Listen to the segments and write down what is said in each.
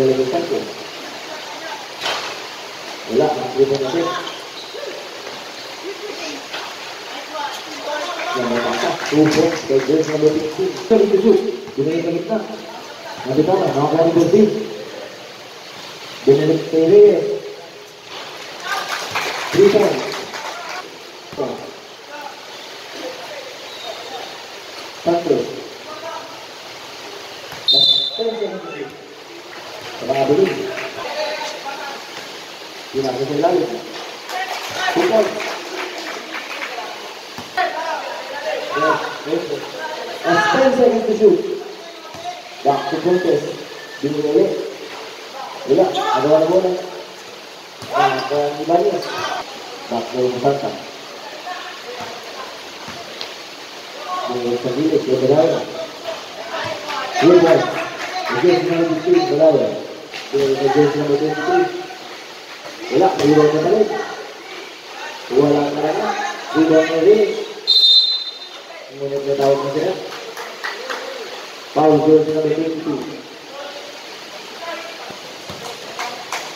didelegasikan ya. Bila didelegasikan yang berpasang hubung sebagai yang berpikir kita ditujuk dengan kita nanti kalah maka diberhenti dengan TV kita satu Tengah dulu Tidak bisa lalu Bukan Expense yang tujuh Dah, kukulkes Dimulai Bila, ada orang boleh Ada yang dibalik Dah, boleh kesangkan Boleh sendiri, dia berdaya Dia boleh Dia sendiri, berdaya Elak berubah kembali, walau kerana berubah kembali, mengenai tahun macam, paus dua setengah itu,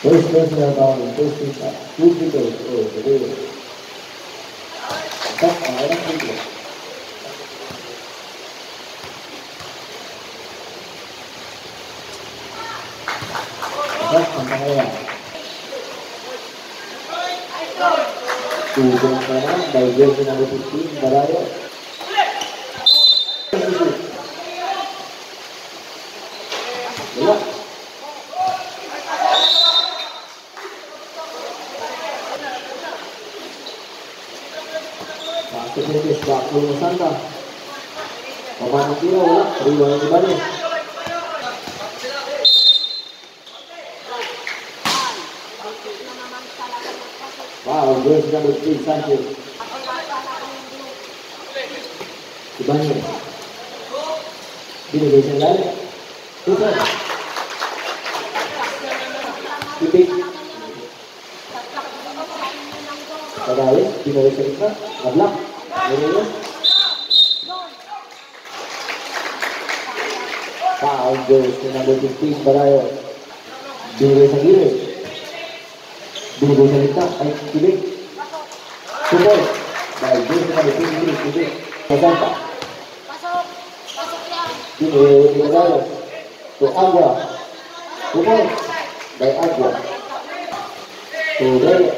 terus setengah tahun, terus kita, tujuh terus, oh betul, tak ada lagi. Tujuan kanan, bagian dengan putih, berada. Pakai jenis bakul nusantara. Paman kilo, ribuan ribuan. Wow, dia sudah berhenti saja. Kebanyakan. Bila dia jalan, bukan. Titik. Padahal, bila dia cerita, ablak, lalu. Wow, dia sudah berhenti beraya. Bila dia sendiri. Bila dia cerita, ayo kibik Kupol Baik, dia cuma dipilih kibik Pasangka Bila dia berada Tuh agwa Kupol Baik agwa Tuh berada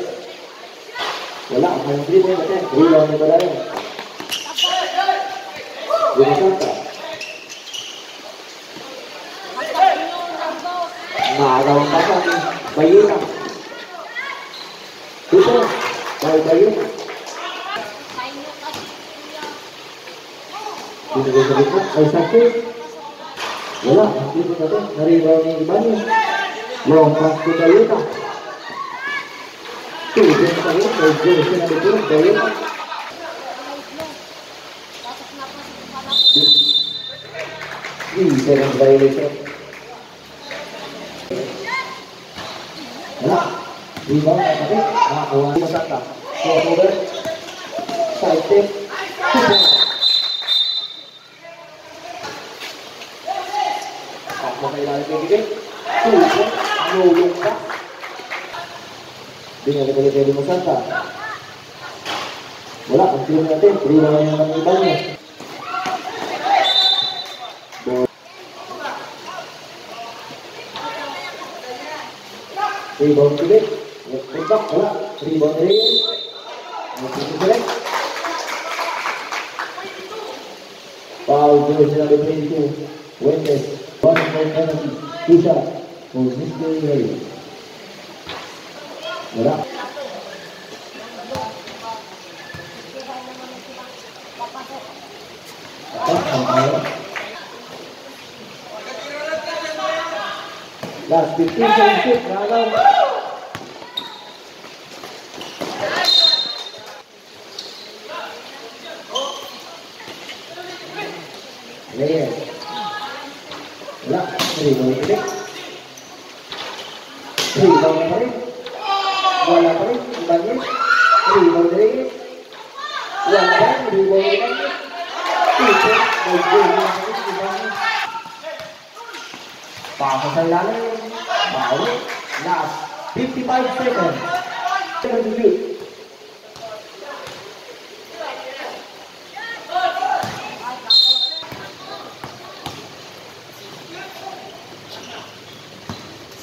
Walak, menteri pun katanya Bila dia berada Dia pasangka Nah, ada orang pasang Bayi lah Betul, baik-baik. Ini dia terlihat, air satu. Yalah, nanti pun kata, hari bawahnya gimana? Lompat ke Toyota. Itu, dia terlihat, dia ada turun, Toyota. Ini, saya akan berbayar lagi. Yalah. Rebound tapi nak awal masak tak? Over, side step, tujuh. Tak makai lagi lagi, tujuh, nolung tak. Dengan kembali dari masak tak. Bola kiri nanti rebound yang lagi banyak. Rebound kiri. Letak bola, rebound dari masih kembali. Paul terus dalam itu, Wendes, one point penalty, kita, posisi kembali. Bola. Last 15 seconds, lawan. Layer, nak three ball kiri, bola kiri, balik, three ball kiri, yang lain three ball kiri, tiga ball kiri, balik, pasang lalu, Bau. Last 55 seconds. Jangan duduk.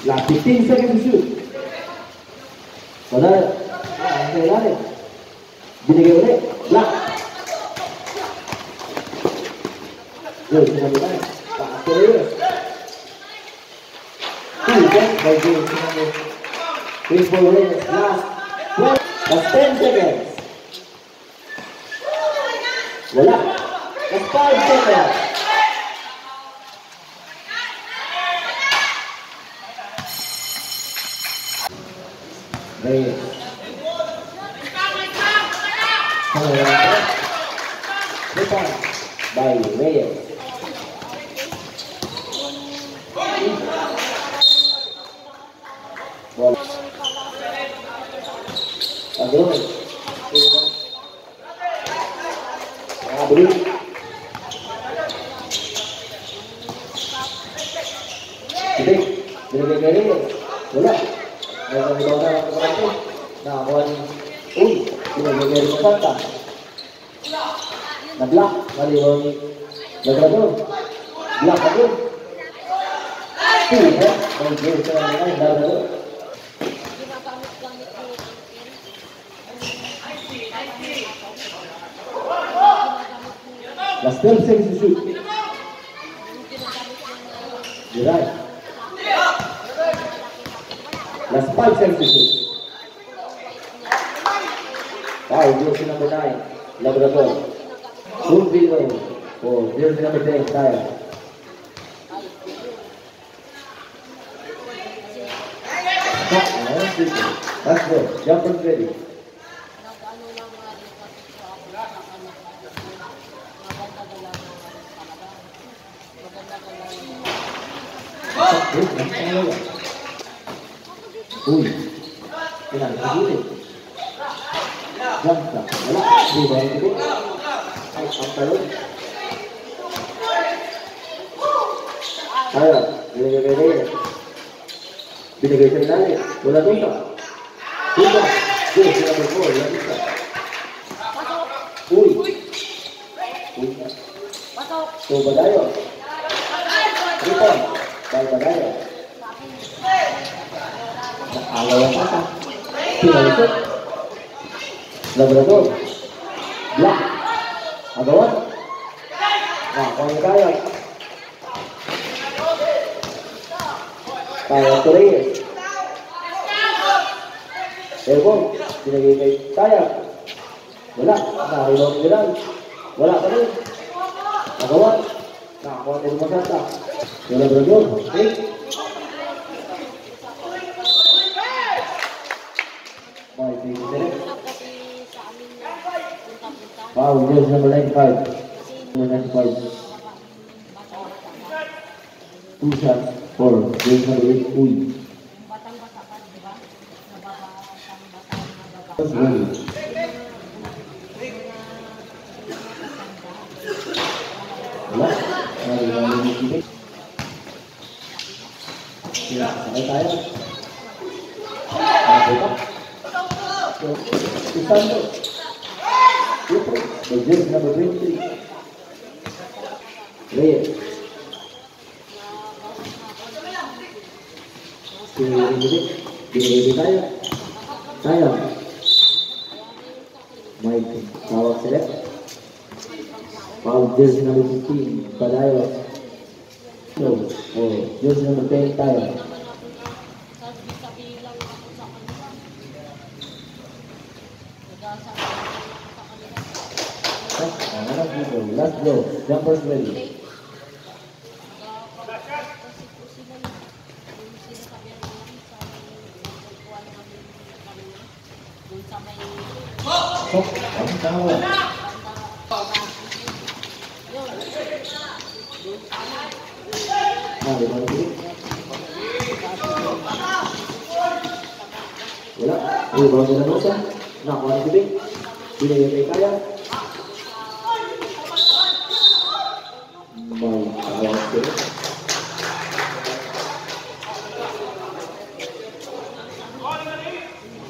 Last 15 seconds to shoot. Saudara, lari. Gini gede. Lah. Loh, sudah mulai. Last 10 seconds. Voilà. Last 5 seconds. Baik,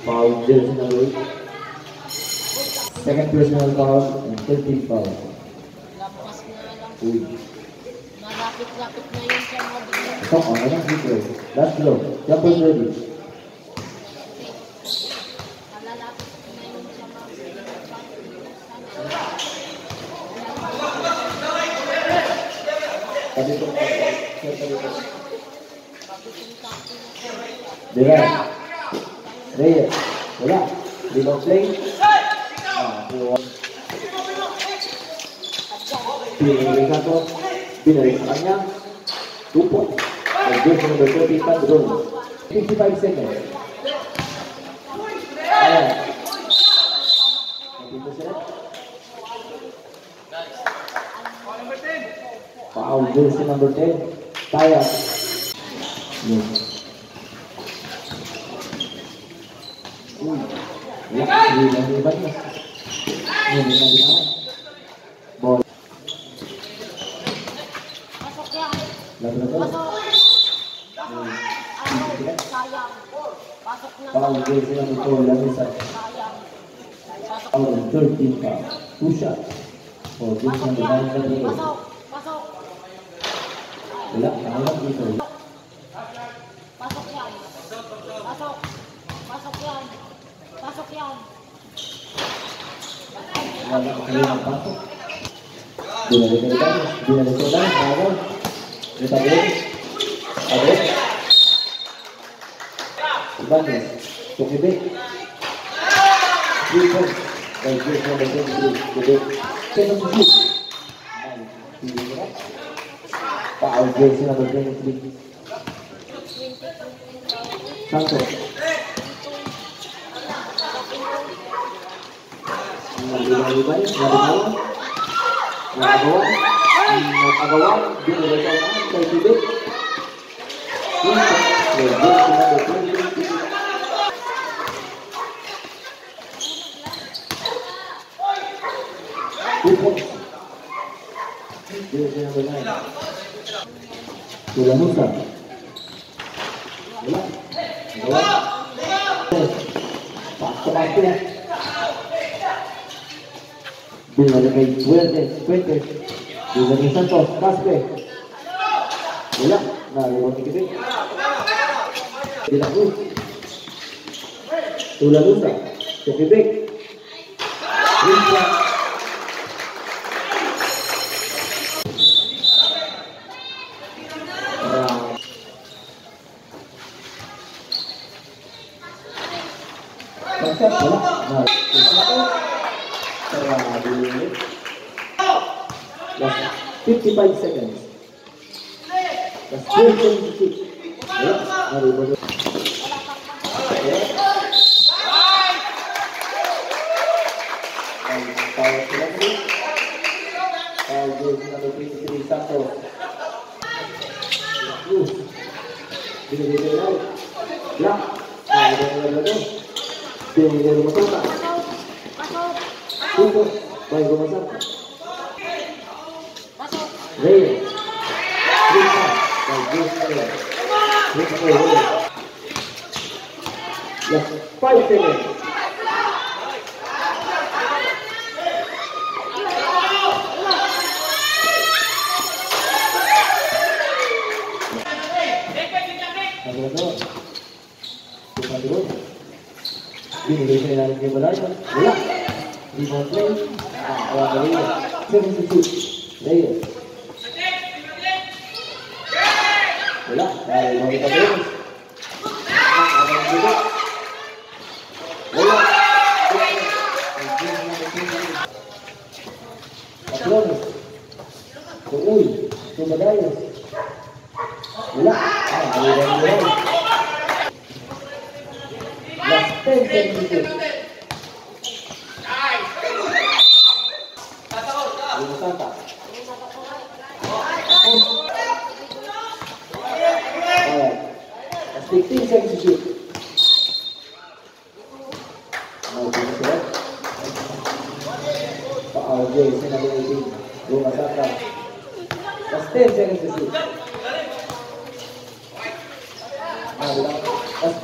foundational, second personal count, and 13th count. Uy. Malapit-lapit na yun siya mo. Ito, okay na. Last row. Double ready. Malalapit na yun siya mo. Pati po. Diba? Reyes, wala. Di ba play? Pinarikan ko. Pinarikan kanya. Tupo. Ang Diyos ng number 25 room. 55 seconds. Ayan. Kapito sila. Paul Diyos ng number 10. Taya. Yes. Hebat mas, ini bol. Masuk yang. That's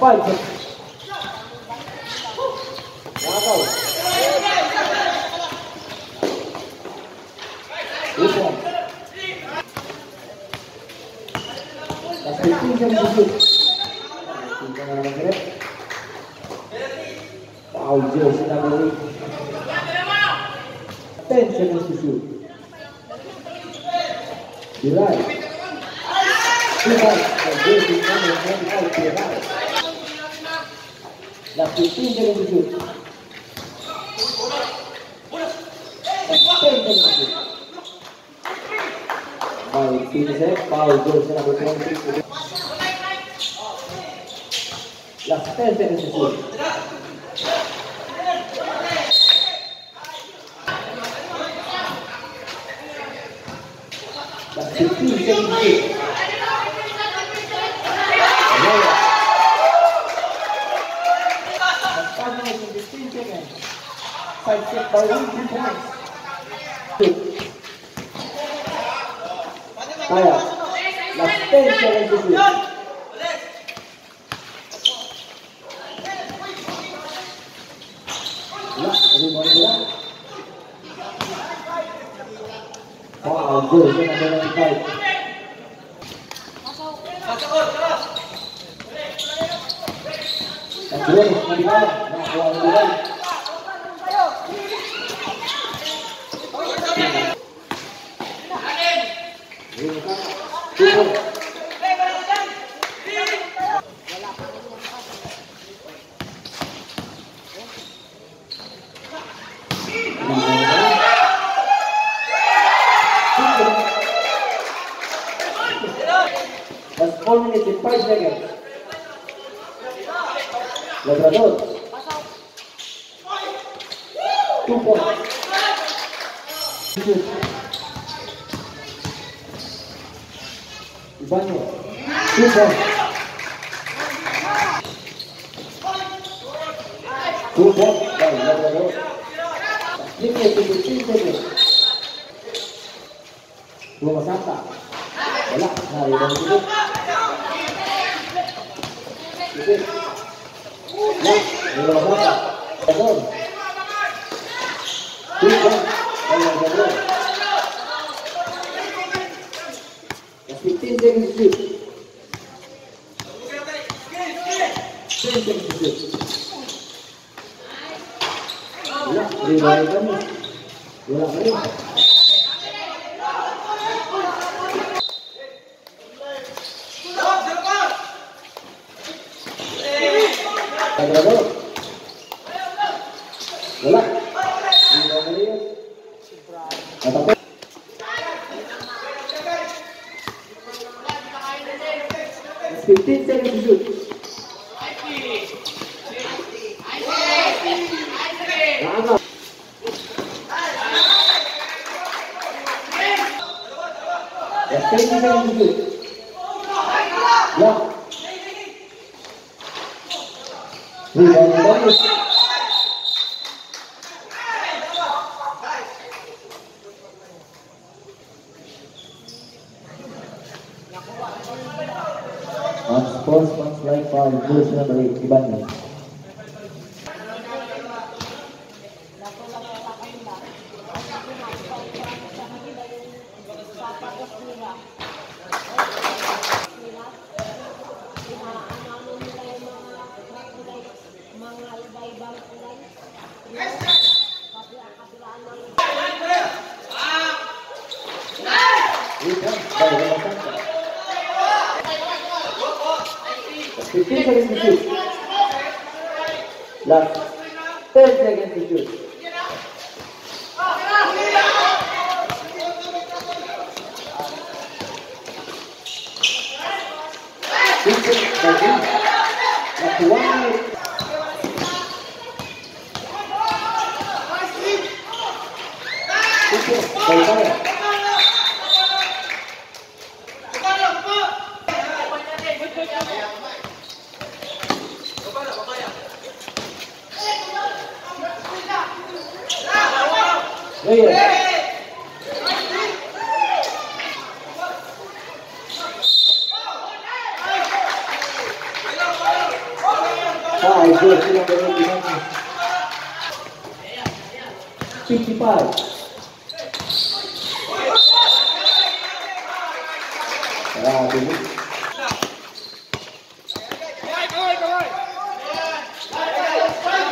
5 seconds. 55.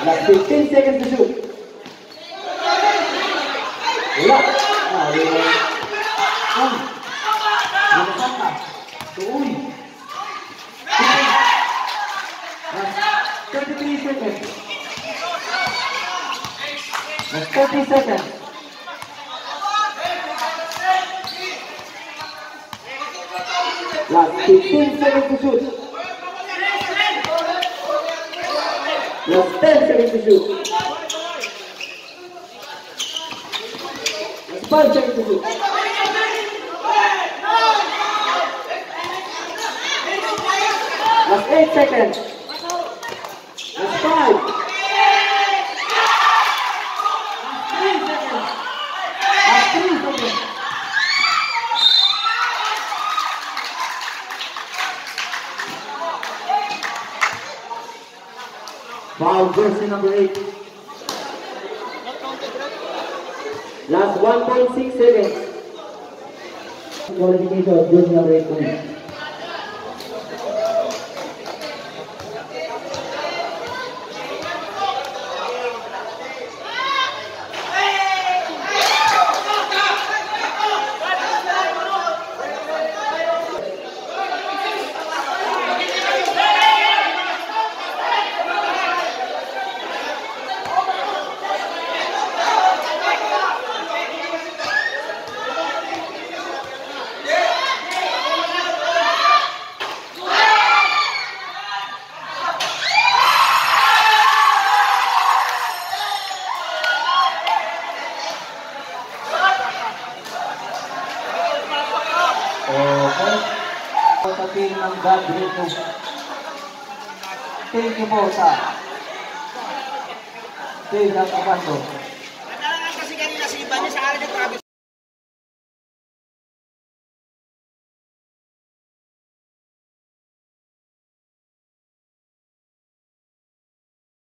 Like 15 seconds to shoot. Last 33 seconds. Last 30 seconds. Last 15 seconds to shoot. Last 10 seconds to shoot. Last 5 seconds to shoot. Last 8 seconds. Last 5. Last 3 seconds. Last 3 seconds. Foul, jersey number 8. Last 1.6 seconds. Qualification of jersey number 8 points. Thank you po sa Dave at Abando. Madalang ang kasi kanina sa iba niya sa